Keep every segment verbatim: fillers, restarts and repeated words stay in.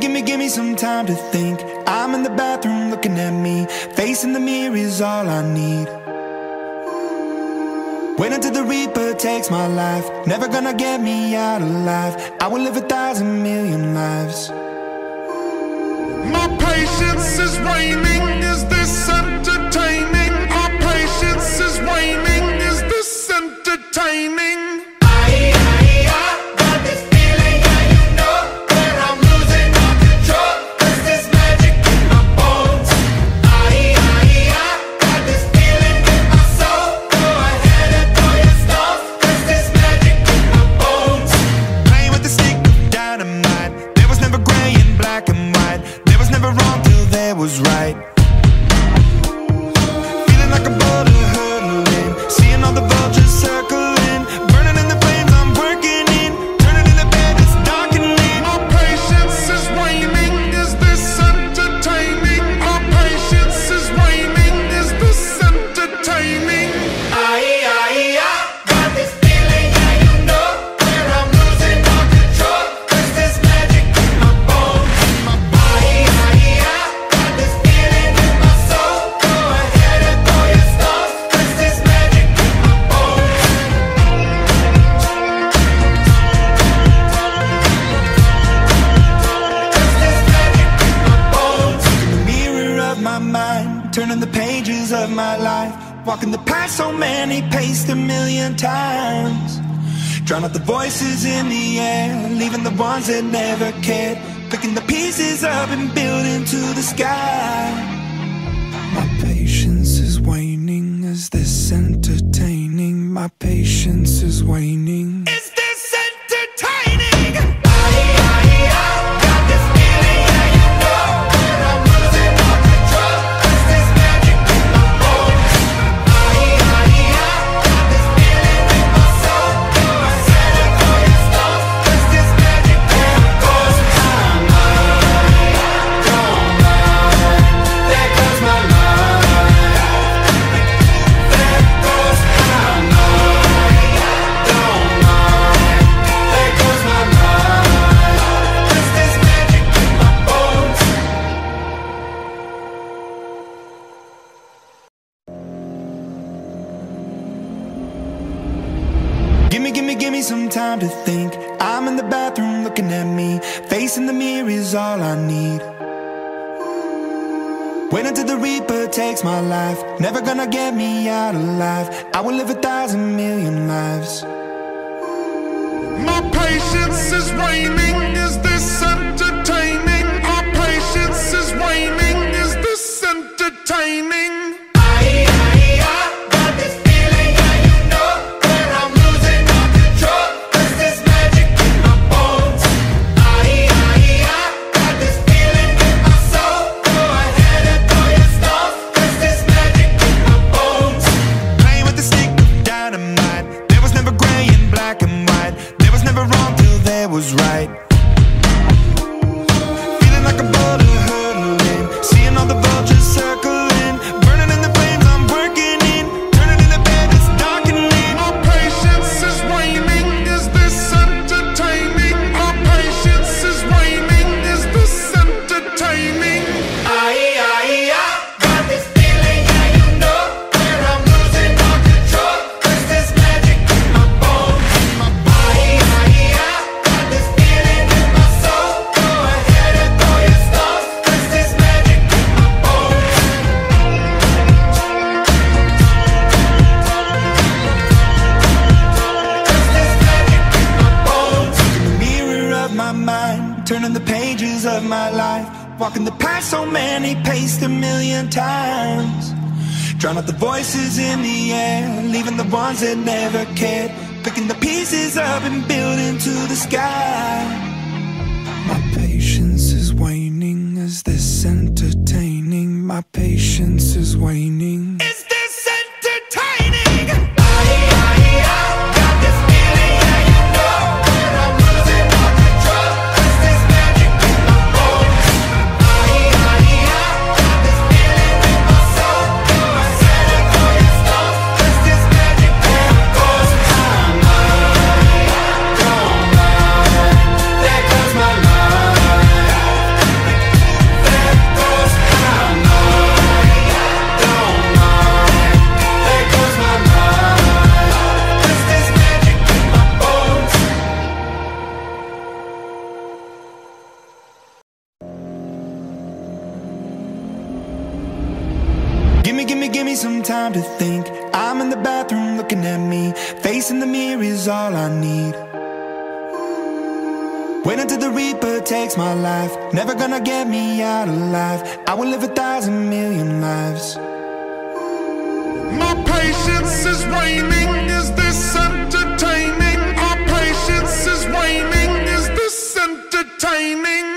gimme, gimme some time to think. I'm in the bathroom looking at me. Facing the mirror is all I need. Wait until the Reaper takes my life. Never gonna get me out alive. I will live a thousand million lives. My patience is waning. Is this entertaining? My patience is waning. Is this entertaining? Turning the pages of my life, walking the path so many paced a million times. Drown out the voices in the air, leaving the ones that never cared. Picking the pieces up and building to the sky. My patience is waning, is this entertaining? My patience is waning. Is this entertaining? Gimme some time to think. I'm in the bathroom looking at me. Facing the mirror is all I need. Wait until the Reaper takes my life. Never gonna get me out alive. I will live a thousand million lives. My patience is waning. Is this entertaining? My patience is waning. Is this entertaining? Turning the pages of my life, walking the path so many paced a million times. Drown out the voices in the air, leaving the ones that never cared. Picking the pieces up and building to the sky. My patience is waning, is this entertaining? My patience is waning. Is this entertaining? some time to think. I'm in the bathroom looking at me. Facing the mirror is all I need. Wait until the Reaper takes my life. Never gonna get me out alive. I will live a thousand million lives. My patience is waning. Is this entertaining? Our patience is waning. Is this entertaining?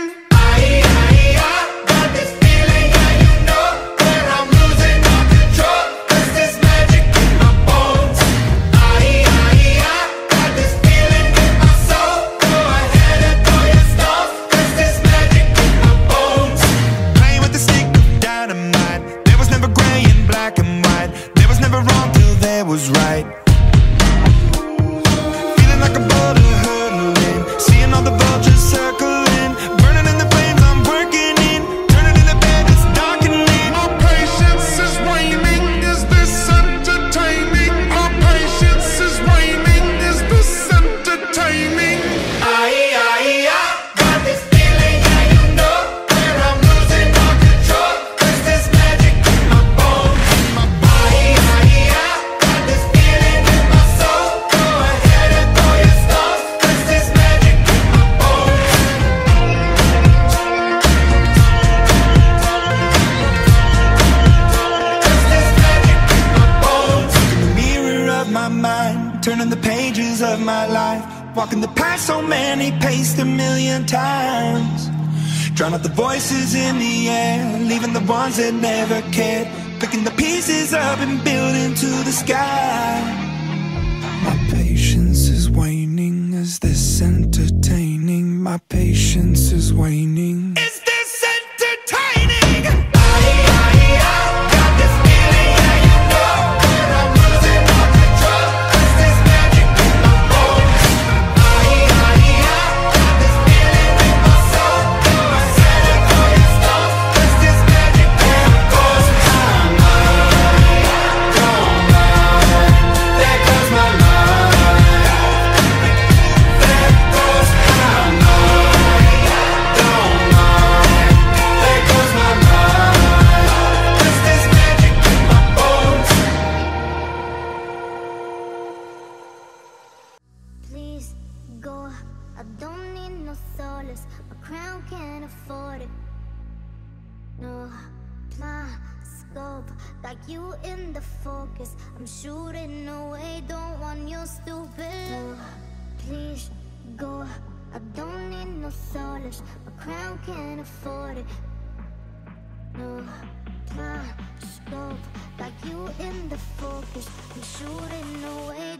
Turning the pages of my life, walking the path so many paced a million times. Drown out the voices in the air, leaving the ones that never cared. Picking the pieces up and building to the sky. My patience is waning, is this entertaining? My patience is waning. Is this entertaining? Shooting away,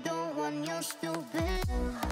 don't want your stupid.